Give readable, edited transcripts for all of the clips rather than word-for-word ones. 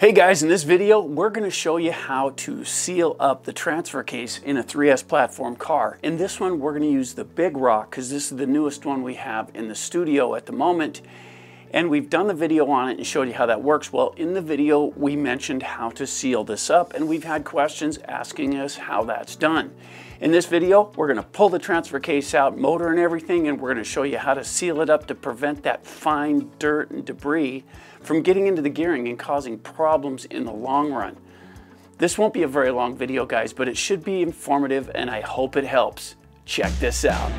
Hey guys, in this video, we're gonna show you how to seal up the transfer case in a 3S platform car. In this one, we're gonna use the Big Rock because this is the newest one we have in the studio at the moment. And we've done the video on it and showed you how that works. Well, in the video, we mentioned how to seal this up and we've had questions asking us how that's done. In this video, we're gonna pull the transfer case out, motor and everything, and we're gonna show you how to seal it up to prevent that fine dirt and debris from getting into the gearing and causing problems in the long run. This won't be a very long video, guys, but it should be informative and I hope it helps. Check this out.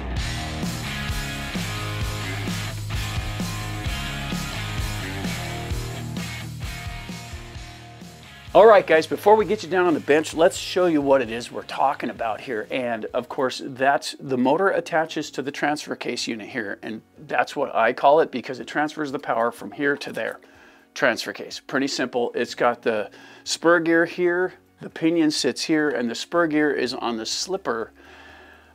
All right, guys, before we get you down on the bench, let's show you what it is we're talking about here. And of course, that's the motor attaches to the transfer case unit here. And that's what I call it because it transfers the power from here to there. Transfer case, pretty simple. It's got the spur gear here, the pinion sits here, and the spur gear is on the slipper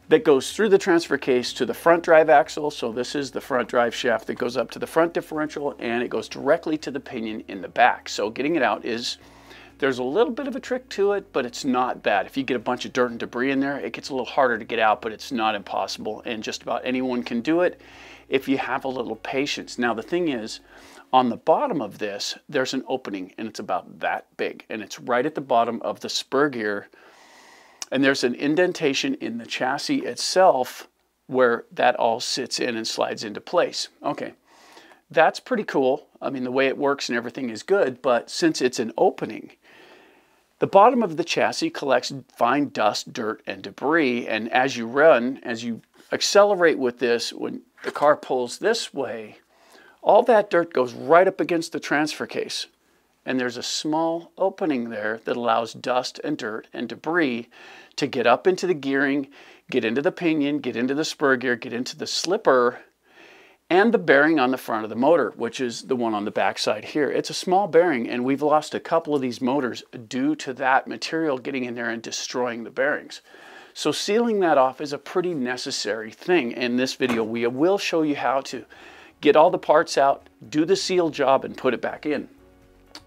that goes through the transfer case to the front drive axle. So this is the front drive shaft that goes up to the front differential and it goes directly to the pinion in the back. So getting it out is, there's a little bit of a trick to it, but it's not bad. If you get a bunch of dirt and debris in there, it gets a little harder to get out, but it's not impossible. And just about anyone can do it if you have a little patience. Now, the thing is, on the bottom of this, there's an opening and it's about that big. And it's right at the bottom of the spur gear. And there's an indentation in the chassis itself where that all sits in and slides into place. Okay. That's pretty cool. I mean, the way it works and everything is good, but since it's an opening, the bottom of the chassis collects fine dust, dirt, and debris. And as you run, as you accelerate with this, when the car pulls this way, all that dirt goes right up against the transfer case. And there's a small opening there that allows dust and dirt and debris to get up into the gearing, get into the pinion, get into the spur gear, get into the slipper, and the bearing on the front of the motor, which is the one on the backside here. It's a small bearing, and we've lost a couple of these motors due to that material getting in there and destroying the bearings. So sealing that off is a pretty necessary thing. In this video, we will show you how to get all the parts out, do the seal job, and put it back in.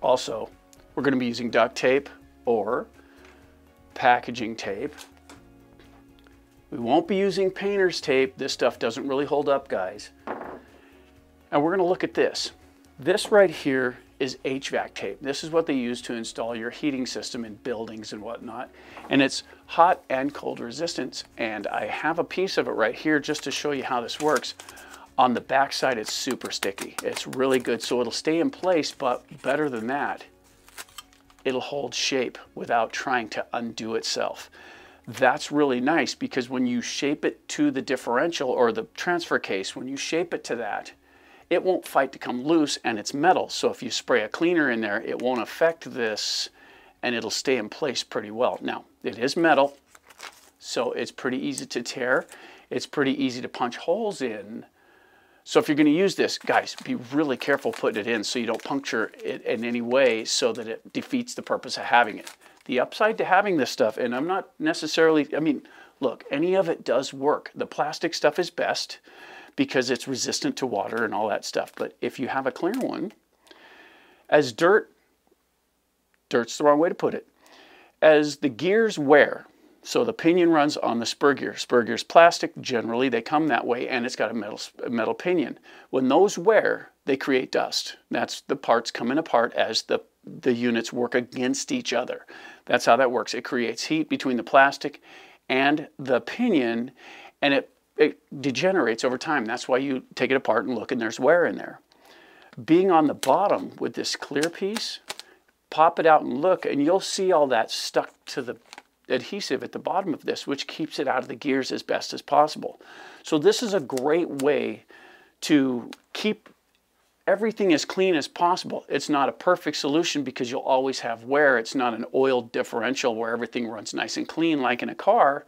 Also, we're going to be using duct tape or packaging tape. We won't be using painter's tape. This stuff doesn't really hold up, guys. And we're going to look at this. This right here is HVAC tape. This is what they use to install your heating system in buildings and whatnot. And it's hot and cold resistance. And I have a piece of it right here just to show you how this works. On the backside, it's super sticky. It's really good. So it'll stay in place, but better than that, it'll hold shape without trying to undo itself. That's really nice because when you shape it to the differential or the transfer case, when you shape it to that, it won't fight to come loose and it's metal. So if you spray a cleaner in there, it won't affect this and it'll stay in place pretty well. Now, it is metal, so it's pretty easy to tear. It's pretty easy to punch holes in. So if you're gonna use this, guys, be really careful putting it in so you don't puncture it in any way so that it defeats the purpose of having it. The upside to having this stuff, and I'm not necessarily, I mean, look, any of it does work. The plastic stuff is best because it's resistant to water and all that stuff. But if you have a clear one, as dirt's the wrong way to put it, as the gears wear, so the pinion runs on the spur gear. Spur gear's plastic, generally they come that way and it's got a metal pinion. When those wear, they create dust. That's the parts coming apart as the units work against each other. That's how that works. It creates heat between the plastic and the pinion and it degenerates over time. That's why you take it apart and look and there's wear in there. Being on the bottom with this clear piece, pop it out and look and you'll see all that stuck to the adhesive at the bottom of this, which keeps it out of the gears as best as possible. So this is a great way to keep everything as clean as possible. It's not a perfect solution because you'll always have wear. It's not an oiled differential where everything runs nice and clean like in a car.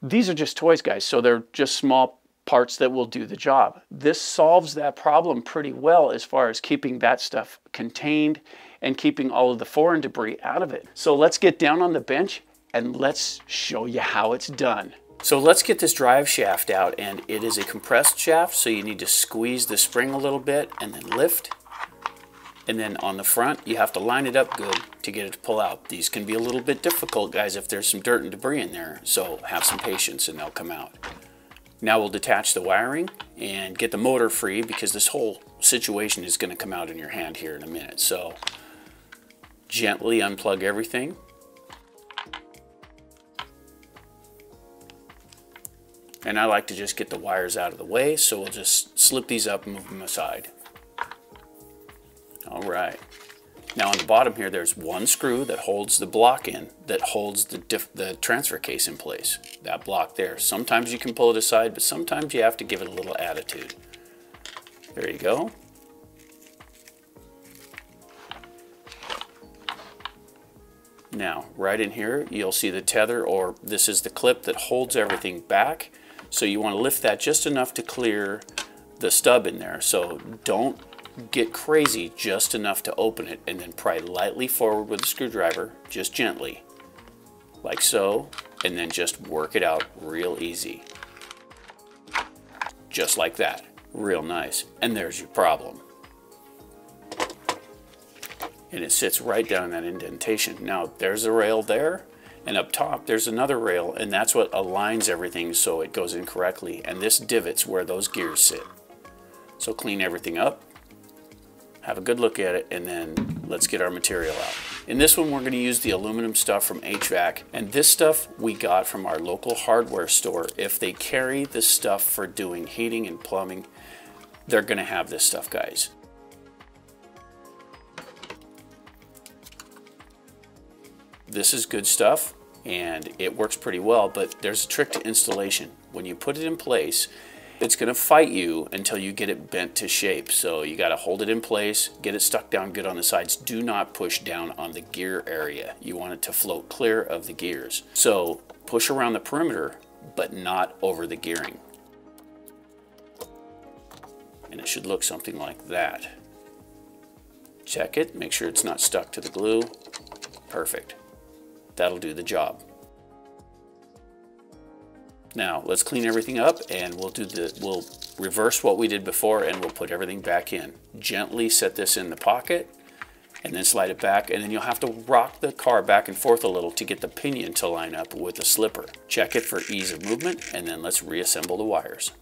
These are just toys, guys, so they're just small parts that will do the job. This solves that problem pretty well as far as keeping that stuff contained and keeping all of the foreign debris out of it. So let's get down on the bench and let's show you how it's done. So let's get this drive shaft out, and it is a compressed shaft, so you need to squeeze the spring a little bit and then lift And then on the front, you have to line it up good to get it to pull out. These can be a little bit difficult, guys, if there's some dirt and debris in there, so have some patience and they'll come out. Now we'll detach the wiring and get the motor free, because this whole situation is going to come out in your hand here in a minute. So gently unplug everything. And I like to just get the wires out of the way, so we'll just slip these up and move them aside. All right. Now on the bottom here, there's one screw that holds the block in, that holds the transfer case in place. That block there. Sometimes you can pull it aside, but sometimes you have to give it a little attitude. There you go. Now, right in here, you'll see the tether, or this is the clip that holds everything back. So you want to lift that just enough to clear the stub in there. So don't get crazy, just enough to open it, and then pry lightly forward with a screwdriver, just gently, like so, and then just work it out real easy. Just like that, real nice. And there's your problem. And it sits right down in that indentation. Now there's a rail there, and up top there's another rail, and that's what aligns everything so it goes in correctly. And this divot's where those gears sit. So clean everything up. Have a good look at it, and then let's get our material out. In this one, we're going to use the aluminum stuff from HVAC, and this stuff we got from our local hardware store. If they carry this stuff for doing heating and plumbing, they're going to have this stuff, guys. This is good stuff, and it works pretty well, but there's a trick to installation. When you put it in place, it's going to fight you until you get it bent to shape. So you got to hold it in place, get it stuck down good on the sides. Do not push down on the gear area. You want it to float clear of the gears. So push around the perimeter, but not over the gearing. And it should look something like that. Check it, make sure it's not stuck to the glue. Perfect. That'll do the job. Now let's clean everything up, and we'll reverse what we did before, and we'll put everything back in. Gently set this in the pocket and then slide it back, and then you'll have to rock the car back and forth a little to get the pinion to line up with the slipper. Check it for ease of movement, and then let's reassemble the wires.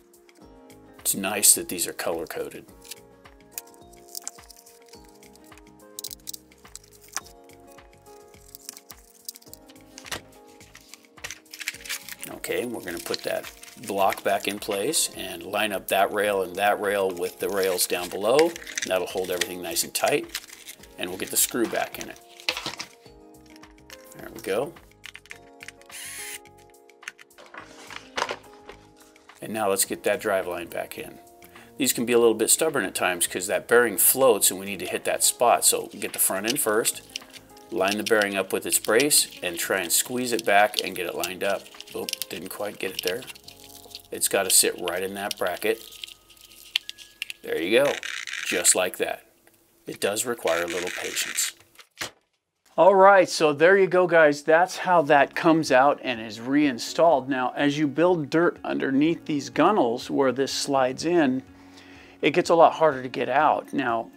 It's nice that these are color coded. Okay, we're going to put that block back in place and line up that rail and that rail with the rails down below. That'll hold everything nice and tight, and we'll get the screw back in it. There we go. And now let's get that drive line back in. These can be a little bit stubborn at times because that bearing floats and we need to hit that spot. So get the front end first, line the bearing up with its brace, and try and squeeze it back and get it lined up. Oh, didn't quite get it there. It's got to sit right in that bracket. There you go, just like that. It does require a little patience. All right, so there you go, guys. That's how that comes out and is reinstalled. Now, as you build dirt underneath these gunnels where this slides in, it gets a lot harder to get out. Now,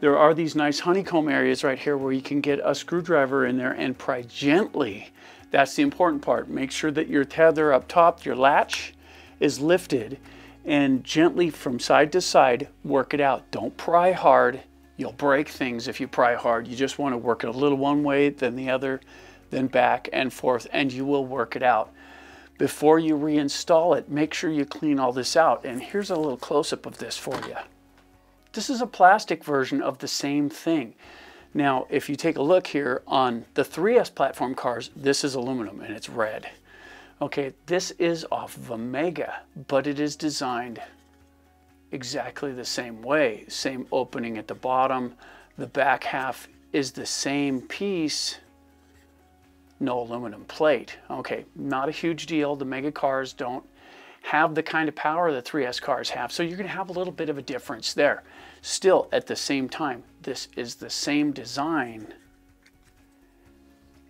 there are these nice honeycomb areas right here where you can get a screwdriver in there and pry gently. That's the important part. Make sure that your tether up top, your latch, is lifted, and gently from side to side, work it out. Don't pry hard. You'll break things if you pry hard. You just want to work it a little one way, then the other, then back and forth, and you will work it out. Before you reinstall it, make sure you clean all this out. And here's a little close-up of this for you. This is a plastic version of the same thing. Now, if you take a look here on the 3S platform cars, this is aluminum and it's red. Okay, this is off of Omega, but it is designed exactly the same way. Same opening at the bottom. The back half is the same piece. No aluminum plate. Okay, not a huge deal. The Omega cars don't have the kind of power the 3S cars have, so you're going to have a little bit of a difference there. Still, at the same time, this is the same design.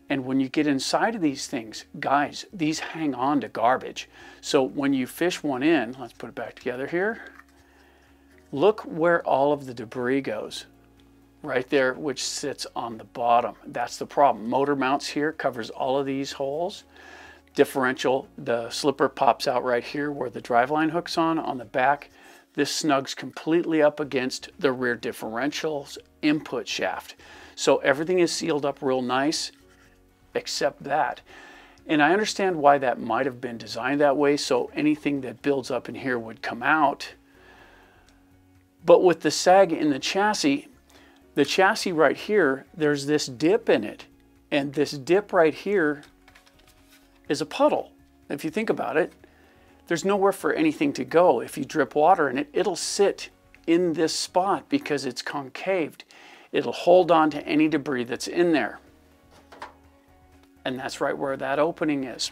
And when you get inside of these things, guys, these hang on to garbage. So when you fish one in, let's put it back together here, look where all of the debris goes. right there, which sits on the bottom. That's the problem. Motor mounts here, covers all of these holes. Differential, the slipper pops out right here where the driveline hooks on the back. This snugs completely up against the rear differential's input shaft. So everything is sealed up real nice, except that. And I understand why that might have been designed that way, so anything that builds up in here would come out. But with the sag in the chassis right here, there's this dip in it. And this dip right here is a puddle. If you think about it, there's nowhere for anything to go. If you drip water in it, it'll sit in this spot because it's concaved. It'll hold on to any debris that's in there. And that's right where that opening is.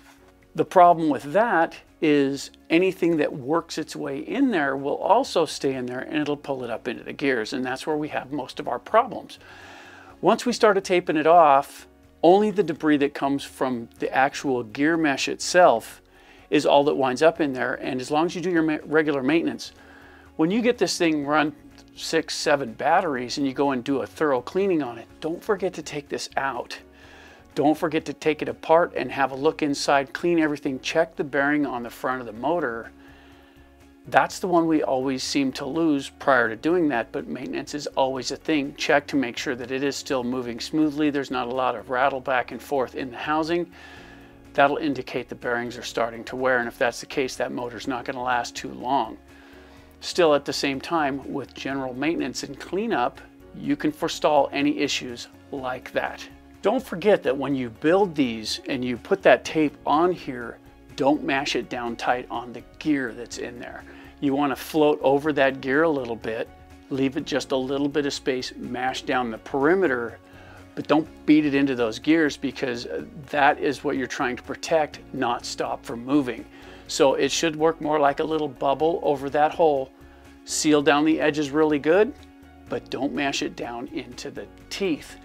The problem with that is anything that works its way in there will also stay in there and it'll pull it up into the gears. And that's where we have most of our problems. Once we started taping it off, only the debris that comes from the actual gear mesh itself is all that winds up in there. And as long as you do your regular maintenance, when you get this thing run 6, 7 batteries and you go and do a thorough cleaning on it, don't forget to take this out. Don't forget to take it apart and have a look inside, clean everything, check the bearing on the front of the motor. That's the one we always seem to lose prior to doing that, but maintenance is always a thing. Check to make sure that it is still moving smoothly. There's not a lot of rattle back and forth in the housing. That'll indicate the bearings are starting to wear, and if that's the case, that motor's not going to last too long. Still, at the same time, with general maintenance and cleanup, you can forestall any issues like that. Don't forget that when you build these and you put that tape on here, don't mash it down tight on the gear that's in there. You want to float over that gear a little bit, leave it just a little bit of space, mash down the perimeter, but don't beat it into those gears because that is what you're trying to protect, not stop from moving. So it should work more like a little bubble over that hole. Seal down the edges really good, but don't mash it down into the teeth.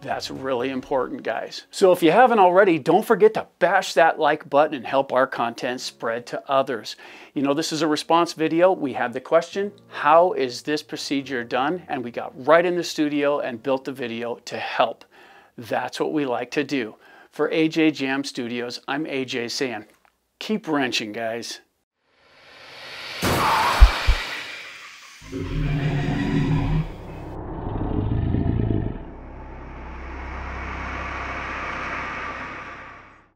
That's really important, guys. So if you haven't already, don't forget to bash that like button and help our content spread to others. You know, this is a response video. We had the question, how is this procedure done? And we got right in the studio and built the video to help. That's what we like to do. For AJ Jam Studios, I'm AJ San. Keep wrenching, guys.